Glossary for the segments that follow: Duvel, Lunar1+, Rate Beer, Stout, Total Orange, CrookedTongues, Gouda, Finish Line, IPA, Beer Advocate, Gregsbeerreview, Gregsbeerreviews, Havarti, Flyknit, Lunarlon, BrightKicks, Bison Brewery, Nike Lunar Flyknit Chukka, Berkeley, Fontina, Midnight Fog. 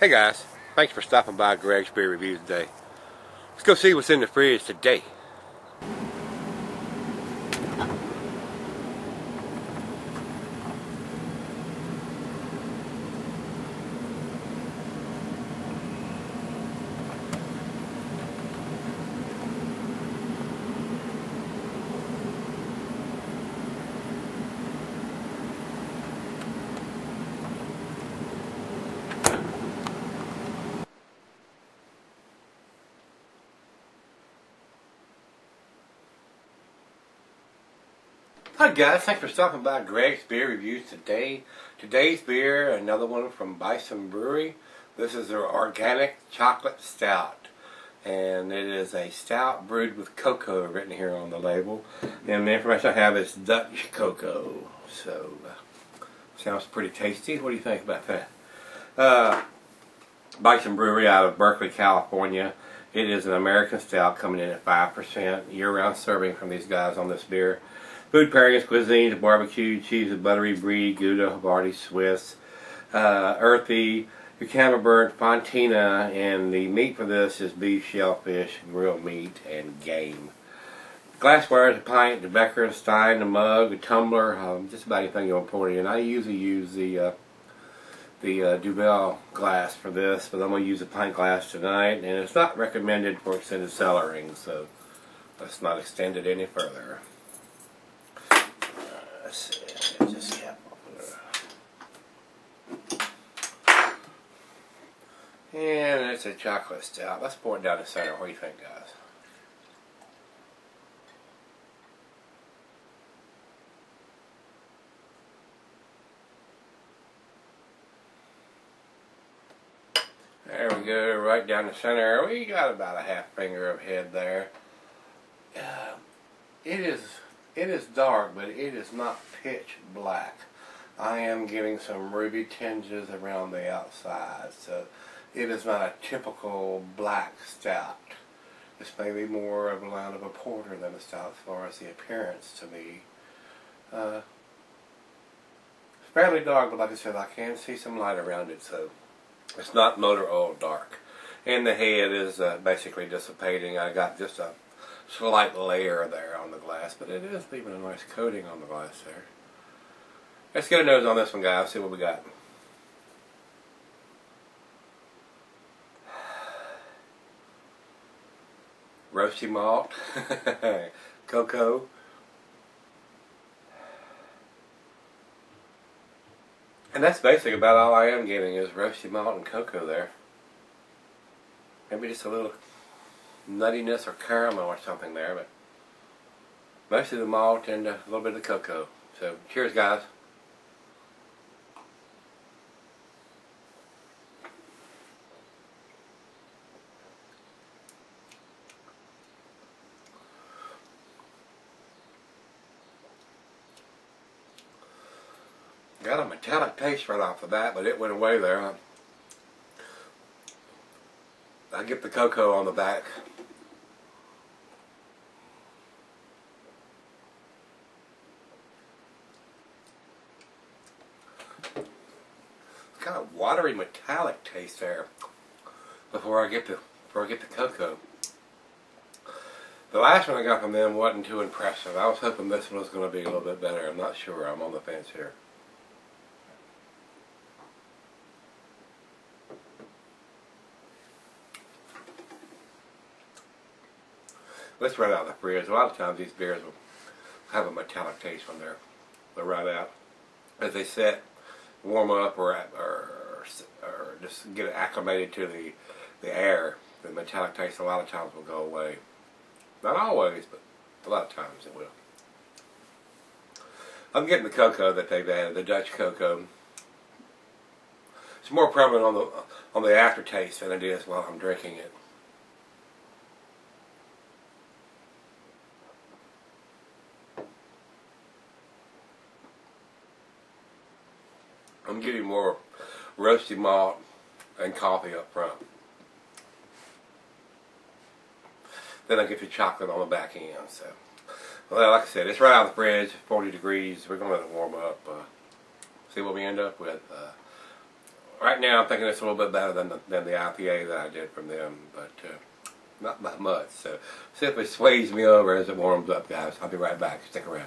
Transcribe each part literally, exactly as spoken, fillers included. Hey guys, thanks for stopping by Greg's Beer Review today. Let's go see what's in the fridge today. Hi guys, thanks for stopping by Greg's Beer Reviews today. Today's beer, another one from Bison Brewery. This is their Organic Chocolate Stout. And it is a stout brewed with cocoa written here on the label. And the information I have is Dutch cocoa. So, uh, sounds pretty tasty. What do you think about that? Uh, Bison Brewery out of Berkeley, California. It is an American stout coming in at five percent. Year-round serving from these guys on this beer. Food pairings, cuisines, barbecue, cheese, buttery brie, Gouda, Havarti, Swiss, uh, earthy, Camembert, Fontina, and the meat for this is beef, shellfish, grilled meat, and game. Glassware is a pint, the becker, a stein, a mug, a tumbler, um, just about anything you want to pour in. I usually use the uh, the uh, Duvel glass for this, but I'm going to use a pint glass tonight, and it's not recommended for extended cellaring, so let's not extend it any further. Let's see, let's just, yeah, and it's a chocolate stout. Let's pour it down the center. What do you think, guys? There we go, right down the center. We got about a half finger of head there. Uh, it is... It is dark, but it is not pitch black. I am getting some ruby tinges around the outside, so it is not a typical black stout. This may be more of a line of a porter than a stout as far as the appearance to me. Uh, it's fairly dark, but like I said, I can see some light around it, so it's not motor oil dark. And the head is uh, basically dissipating. I got just a slight layer there on the glass, but it is leaving a nice coating on the glass there. Let's get a nose on this one, guys. See what we got. Roasty malt, cocoa. And that's basically about all I am getting is roasty malt and cocoa there. Maybe just a little nuttiness or caramel or something there, but mostly the malt and a little bit of the cocoa. So, cheers, guys. Got a metallic taste right off the bat, but it went away there. I get the cocoa on the back. Kind of watery metallic taste there before I get the before I get the cocoa. The last one I got from them wasn't too impressive. I was hoping this one was going to be a little bit better. I'm not sure. I'm on the fence here. Let's run out of the fridge. A lot of times these beers will have a metallic taste when they're they're right out as they set. Warm up or, or or just get acclimated to the the air. The metallic taste a lot of times will go away. Not always, but a lot of times it will. I'm getting the cocoa that they've added, the Dutch cocoa. It's more prevalent on the on the aftertaste than it is while I'm drinking it. I'm getting more roasty malt and coffee up front. Then I get the chocolate on the back end. So, well, like I said, it's right out of the fridge, forty degrees. We're going to let it warm up. Uh, see what we end up with. Uh, right now I'm thinking it's a little bit better than the, than the I P A that I did from them, but uh, not by much. So simply sways me over as it warms up, guys. I'll be right back. Stick around.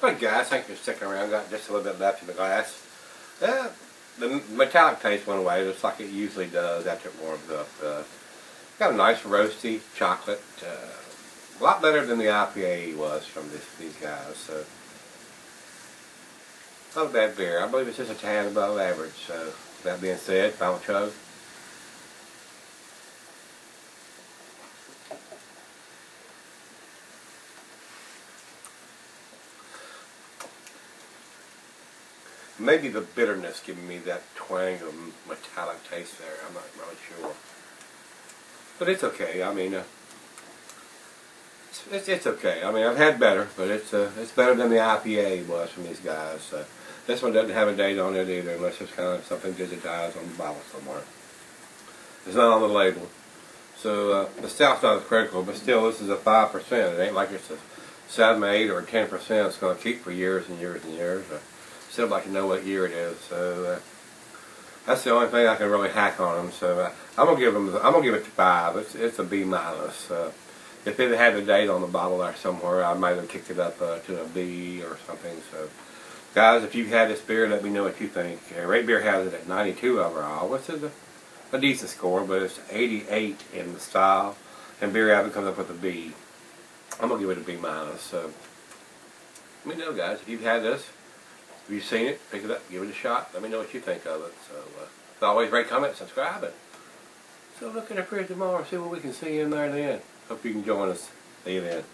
But guys, thanks for sticking around. Got just a little bit left in the glass. Uh, the metallic taste went away just like it usually does after it warms up. Uh, got a nice roasty chocolate. Uh, a lot better than the I P A was from this, these guys. So not a bad beer. I believe it's just a tad above average. So that being said, final chug. Maybe the bitterness giving me that twang of metallic taste there. I'm not really sure. But it's okay. I mean, uh, it's, it's, it's okay. I mean, I've had better, but it's uh, it's better than the I P A was from these guys. So this one doesn't have a date on it either, unless it's kind of something digitized on the bottle somewhere. It's not on the label. So uh, the stout's not as critical, but still, this is a five percent. It ain't like it's a seven, eight, or ten percent. It's going to keep for years and years and years. Uh, Still like to know what year it is, so uh, that's the only thing I can really hack on them. So uh, I'm gonna give them, I'm gonna give it five. It's it's a B minus. Uh, if it had a date on the bottle there somewhere, I might have kicked it up uh, to a B or something. So, guys, if you've had this beer, let me know what you think. Uh, Rate Beer has it at ninety-two overall, which is a, a decent score, but it's eighty-eight in the style, and Beer Advocate comes up with a B. I'm gonna give it a B minus. So, let me know, guys, if you've had this. If you've seen it, pick it up, give it a shot, let me know what you think of it. So, uh, as always, rate, comment, subscribe, and so look at our beer tomorrow, see what we can see in there then. Hope you can join us. See you then.